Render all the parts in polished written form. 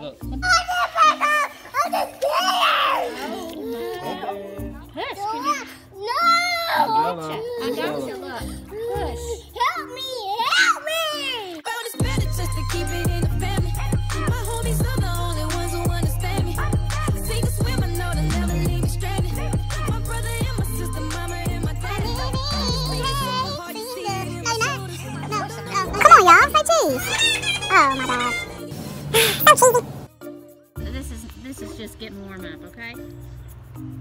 Look. Push, can you? No! I got you, look. Push. Help me! Help me! But it's better just to keep it in the family. My homies are the only ones who understand me. See the swim, I know they'll never leave me stranded. My brother and my sister, mama and my daddy. Come on, y'all, say cheese. Oh my God. So this is just getting warm up, okay?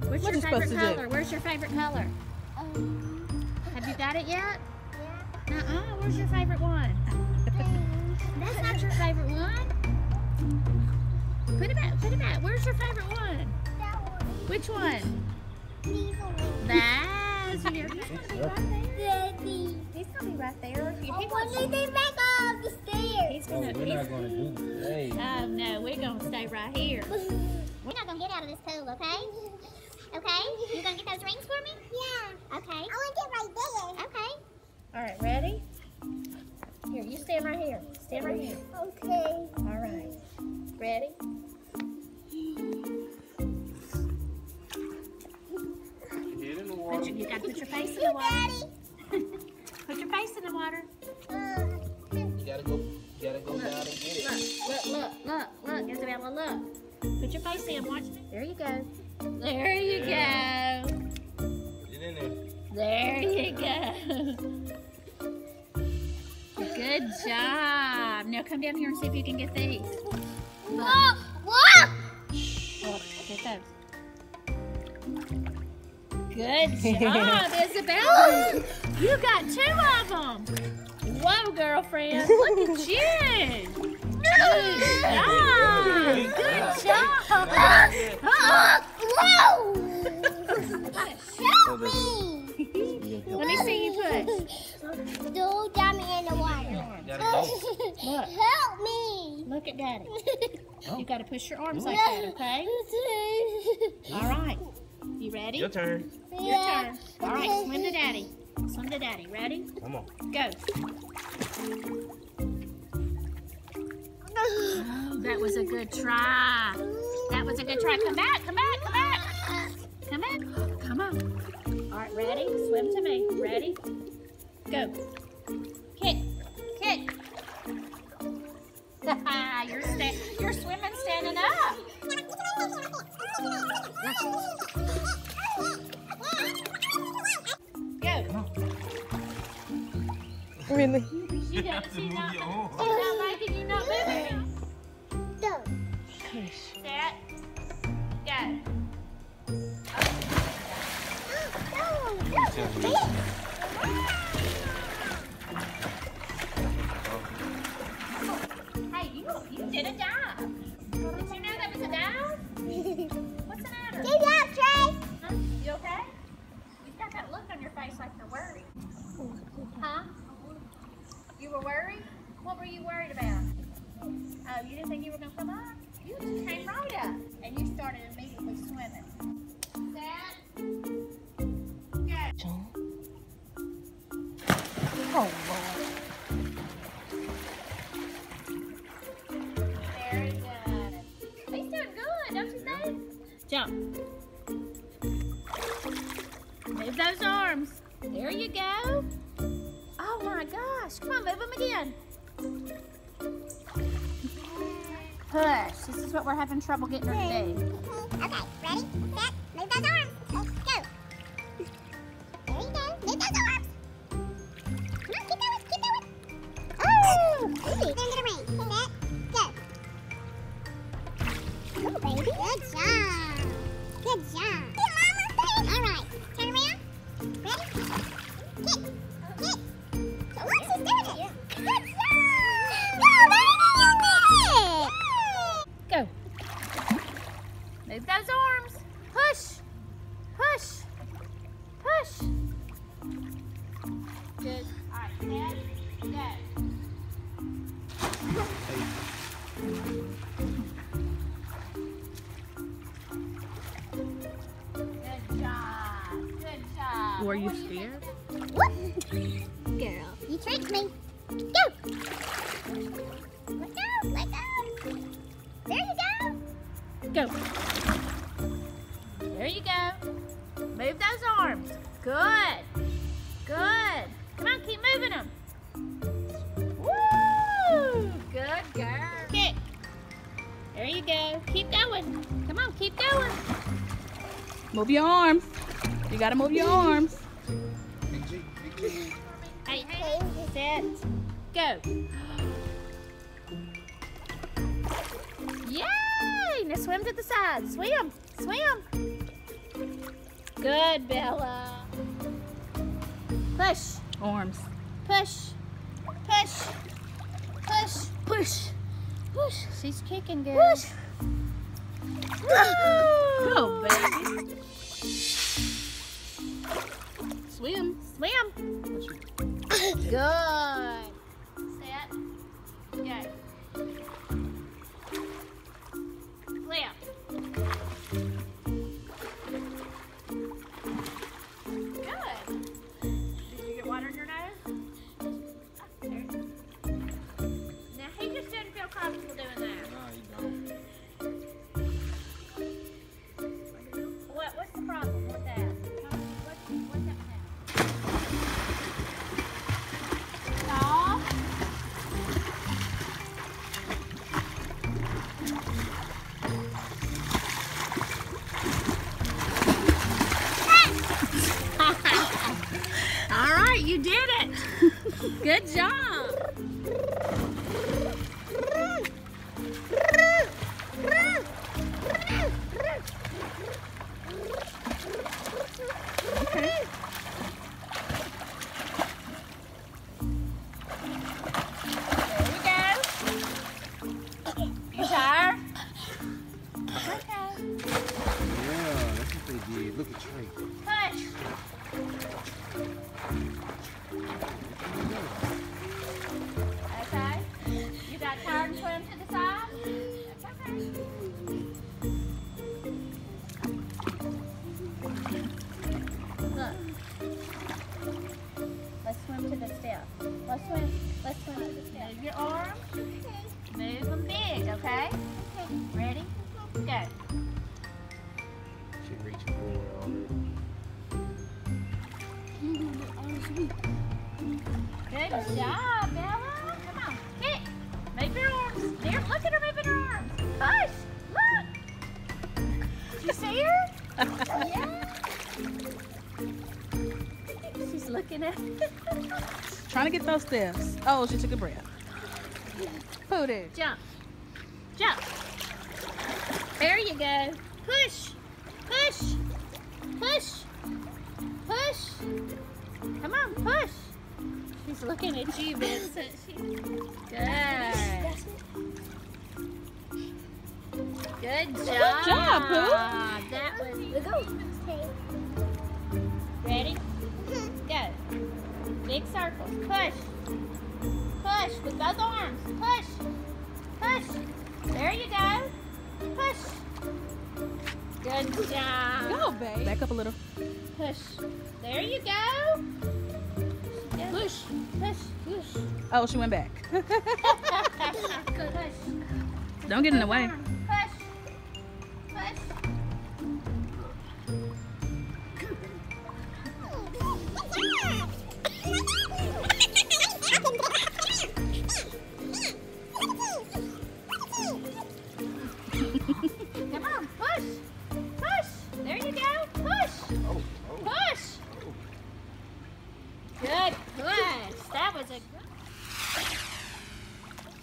What's your favorite color? Where's your favorite color? Have you got it yet? Yeah. Nuh-uh. Where's your favorite one? That's not your favorite one. Put it back. Put it back. Where's your favorite one? That one. Which one? That's your favorite one. He's gonna be right there. He's back up the stairs. He's gonna. We're not gonna do this. Oh no, we're gonna stay right here. We're not gonna get out of this pool, okay? Okay, you gonna get those rings for me? Yeah. Okay. I wanna get right there. Okay. All right, ready? Here, you stand right here. Stand right here. Okay. All right. Ready? Get in the water. You gotta put your face in the water. Put your face in the water. You gotta go look, down and get it. Look, Isabella, look. Put your face in, watch it. There you go. There you go. Get in there. There you go. Good job. Now come down here and see if you can get these. Look. Look, get those. Good job, Isabella. You got two of them. Whoa, girlfriend. Look at you. Good job. Good job. Whoa! Help me! Let me see you push. Don't get me in the water. Look. Help me! Look at Daddy. You gotta push your arms like that, okay? All right. You ready? Your turn. Your turn. All right. Swim to Daddy. Swim to Daddy. Ready? Come on. Go. Oh, that was a good try. That was a good try. Come back, come back, come back. Come back. Come on. All right, ready? Swim to me. Ready? Go. Kick. Kick. You're swimming standing up. Go. Really? Hey, you did a dive. Did you know that was a dive? What's the matter? Good job, Trey. Huh? You okay? You've got that look on your face like you're worried. Huh? You were worried? What were you worried about? Oh, you didn't think you were going to come up? You just came right up. And you started immediately swimming. Sad. Good. Oh, Lord. Very good. He's doing good, don't you think? Jump. Move those arms. There you go. Oh, my gosh. Come on, move them again. Push. This is what we're having trouble getting her to do. Okay, ready, set, move those arms. Let's go. There you go. Move those arms. Come on, keep going, keep going. Oh, baby. Then get a ring. Set, go. Oh, baby. Good job. Good job. Good, Mama. All right, turn around. Ready? Kick, kick. Look, she's doing it. Good job. Go, baby, you did it. Go. Move those arms. Push. Push. Push. Good. All right, Dad. Go. Good job. Good job. Were you scared? What? Girl, you tricked me. Go. Let go. Let go. There you go. go. There you go. Move those arms. Good. Good. Come on, keep moving them. Woo! Good girl. Kick. There you go. Keep going. Come on, keep going. Move your arms. You gotta move your arms. Hey, hey, set, go. Yay! Now swim to the side. Swim, swim. Good, Bella. Push. Arms. Push. Push. Push. Push. Push. She's kicking, good. Push. Go, baby. Swim. Swim. Good. Set. Go. Flip. Good. Did you get water in your nose? There. Now he just didn't feel comfortable doing that. No, you don't. What's the problem with that? You did it! Good job! Okay. There we go. You tired? Okay. Yeah, that's what they did. Look at Trey. Push! Okay. You got tired and swim to the side? That's okay. Look. Let's swim to the step. Let's swim to the step. Move your arms. Okay. Move them big, okay? Okay. Ready? Go. She reached for on it. Good job, Bella. Come on, kick. Move your arms. There, look at her moving her arms. Push. Look. Did you see her? Yeah. She's looking at it. Trying to get those steps. Oh, she took a breath. Pooted. Jump. Jump. There you go. Push. Push. Push. Push. Come on, push. She's looking at you, Vincent. Good. Good job. Good job, Pooh. That was good. Ready? Go. Big circles. Push. Push with both arms. Push. Push. There you go. Push. Good job. Go, babe. Back up a little. Push. There you go. Push. Push. Push. Oh, she went back. Push. Don't get in the way. Push. Push. Come on. Push. Push. There you go. Push. Oh. Good push. That was a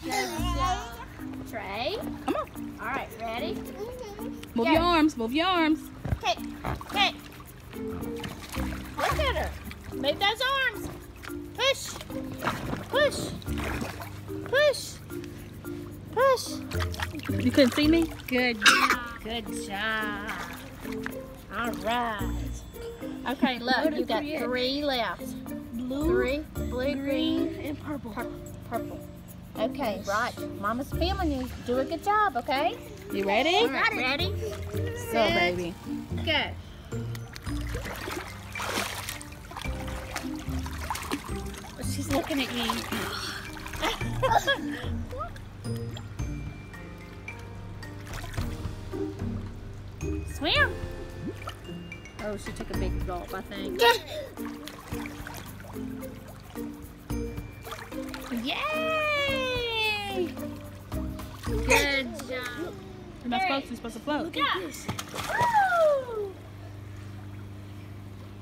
good job. Trey. Come on. All right, ready? Move your arms. Move your arms. Okay. Okay. Look at her. Move those arms. Push. Push. Push. Push. You couldn't see me? Good job. Good job. All right. Okay, look. You got three left. Blue, green, and purple. Purple. Okay, right. Mama's feeling you. Do a good job, okay? You ready? All right, ready? Set, go, baby. Go. She's looking at you. Come here. Oh, she took a big gulp, I think. Yay! Good job. You're not supposed to. You're supposed to float. Look at this. Woo!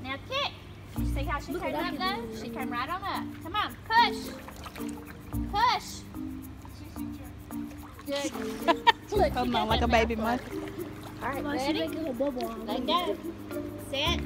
Now kick. You see how she came up though? She came right on up. Come on, push. Push. Good. Look, come on, like a baby monkey. All right, ready? Let go. Set.